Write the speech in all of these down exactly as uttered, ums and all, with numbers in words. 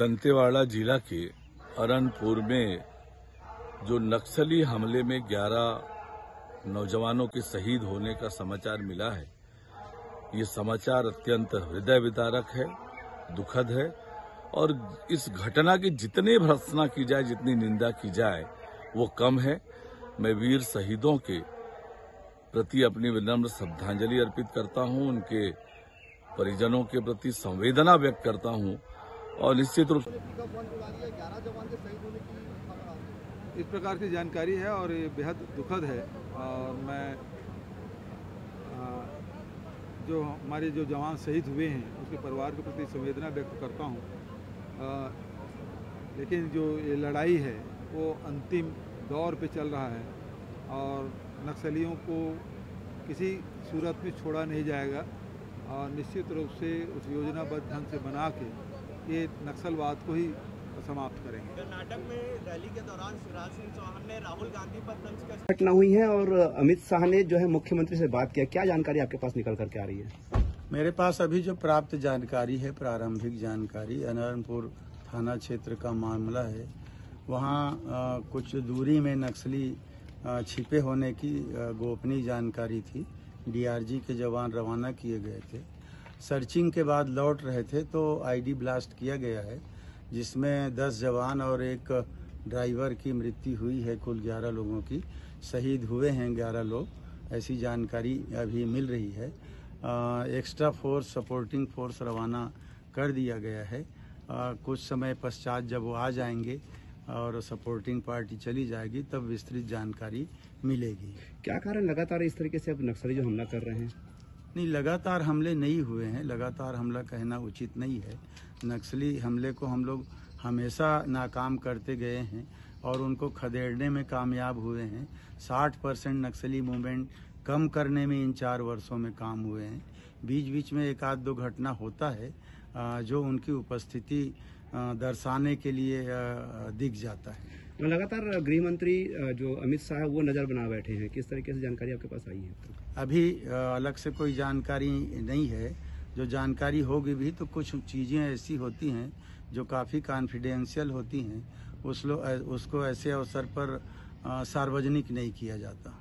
दंतेवाड़ा जिला के अरनपुर में जो नक्सली हमले में ग्यारह नौजवानों के शहीद होने का समाचार मिला है, ये समाचार अत्यंत हृदय विदारक है, दुखद है। और इस घटना की जितनी भर्त्सना की जाए, जितनी निंदा की जाए, वो कम है। मैं वीर शहीदों के प्रति अपनी विनम्र श्रद्धांजलि अर्पित करता हूं, उनके परिजनों के प्रति संवेदना व्यक्त करता हूं और निश्चित रूप से इस प्रकार की जानकारी है और ये बेहद दुखद है। और मैं जो हमारे जो जवान शहीद हुए हैं उसके परिवार के प्रति संवेदना व्यक्त करता हूं। लेकिन जो ये लड़ाई है वो अंतिम दौर पे चल रहा है और नक्सलियों को किसी सूरत में छोड़ा नहीं जाएगा और निश्चित रूप से उस योजनाबद्ध ढंग से बना के ये नक्सलवाद को ही समाप्त करेंगे। कर्नाटक में रैली के दौरान शिवराज सिंह चौहान ने राहुल गांधी पर तंज कसकर घटना हुई है और अमित शाह ने जो है मुख्यमंत्री से बात किया, क्या जानकारी आपके पास निकल करके आ रही है? मेरे पास अभी जो प्राप्त जानकारी है, प्रारंभिक जानकारी, अनंनपुर थाना क्षेत्र का मामला है। वहाँ कुछ दूरी में नक्सली छिपे होने की गोपनीय जानकारी थी। डीआरजी के जवान रवाना किए गए थे, सर्चिंग के बाद लौट रहे थे तो आईडी ब्लास्ट किया गया है, जिसमें दस जवान और एक ड्राइवर की मृत्यु हुई है। कुल ग्यारह लोगों की शहीद हुए हैं, ग्यारह लोग, ऐसी जानकारी अभी मिल रही है। आ, एक्स्ट्रा फोर्स, सपोर्टिंग फोर्स रवाना कर दिया गया है। आ, कुछ समय पश्चात जब वो आ जाएंगे और सपोर्टिंग पार्टी चली जाएगी तब विस्तृत जानकारी मिलेगी। क्या कारण लगातार इस तरीके से अब नक्सली जो हमला कर रहे हैं? नहीं, लगातार हमले नहीं हुए हैं, लगातार हमला कहना उचित नहीं है। नक्सली हमले को हम लोग हमेशा नाकाम करते गए हैं और उनको खदेड़ने में कामयाब हुए हैं। साठ परसेंट नक्सली मूवमेंट कम करने में इन चार वर्षों में काम हुए हैं। बीच बीच में एक आध दो घटना होता है जो उनकी उपस्थिति दर्शाने के लिए दिख जाता है। लगातार गृह मंत्री जो अमित शाह वो नज़र बना बैठे हैं, किस तरीके से जानकारी आपके पास आई है? अभी अलग से कोई जानकारी नहीं है, जो जानकारी होगी भी तो कुछ चीज़ें ऐसी होती हैं जो काफ़ी कॉन्फिडेंशियल होती हैं, उस लो, उसको ऐसे अवसर पर सार्वजनिक नहीं किया जाता।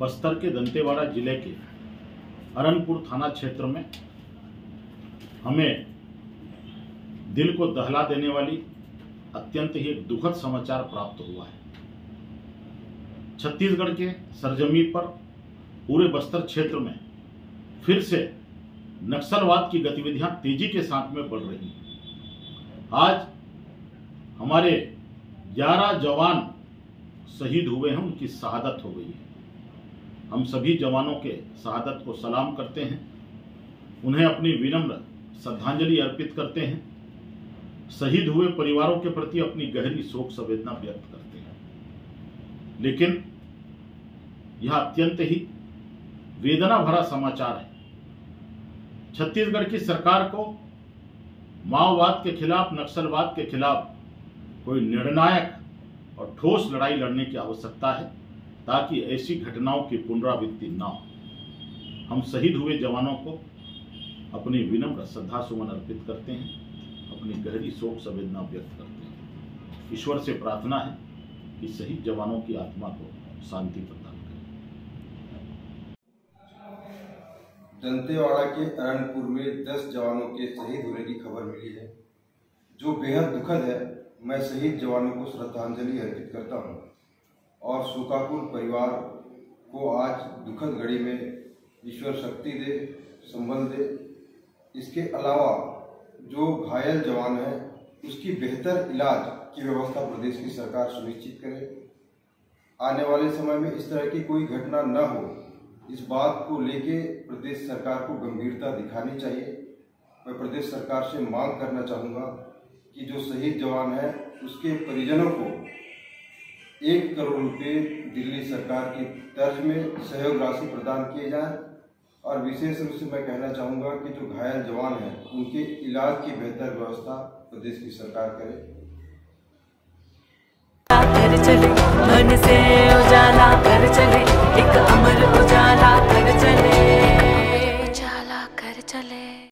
बस्तर के दंतेवाड़ा जिले के अरनपुर थाना क्षेत्र में हमें दिल को दहला देने वाली अत्यंत ही एक दुखद समाचार प्राप्त हुआ है। छत्तीसगढ़ के सरजमी पर पूरे बस्तर क्षेत्र में फिर से नक्सलवाद की गतिविधियां तेजी के साथ में बढ़ रही हैं। आज हमारे ग्यारह जवान शहीद हुए हैं, उनकी शहादत हो गई है। हम सभी जवानों के शहादत को सलाम करते हैं, उन्हें अपनी विनम्र श्रद्धांजलि अर्पित करते हैं, शहीद हुए परिवारों के प्रति अपनी गहरी शोक संवेदना व्यक्त करते हैं। लेकिन यह अत्यंत ही वेदना भरा समाचार है। छत्तीसगढ़ की सरकार को माओवाद के खिलाफ, नक्सलवाद के खिलाफ कोई निर्णायक और ठोस लड़ाई लड़ने की आवश्यकता है ताकि ऐसी घटनाओं की पुनरावृत्ति ना हो। हम शहीद हुए जवानों को अपनी विनम्र श्रद्धा सुमन अर्पित करते हैं, अपनी गहरी शोक संवेदना व्यक्त करते हैं। ईश्वर से प्रार्थना है कि सही जवानों की आत्मा को शांति प्रदान करें। दंतेवाड़ा के अरनपुर में दस जवानों के शहीद होने की खबर मिली है जो बेहद दुखद है। मैं शहीद जवानों को श्रद्धांजलि अर्पित करता हूं और शोकाकुल परिवार को आज दुखद घड़ी में ईश्वर शक्ति दे, संबल दे। इसके अलावा जो घायल जवान है उसकी बेहतर इलाज की व्यवस्था प्रदेश की सरकार सुनिश्चित करे। आने वाले समय में इस तरह की कोई घटना न हो, इस बात को लेके प्रदेश सरकार को गंभीरता दिखानी चाहिए। मैं प्रदेश सरकार से मांग करना चाहूँगा कि जो शहीद जवान है उसके परिजनों को एक करोड़ रुपये दिल्ली सरकार की तर्ज में सहयोग राशि प्रदान किए जाए। और विशेष रूप से मैं कहना चाहूँगा कि जो घायल जवान हैं उनके इलाज की बेहतर व्यवस्था प्रदेश की सरकार करे। कर चले मन से उजाला, कर चले एक अमर उजाला, कर चले उजाला, कर चले।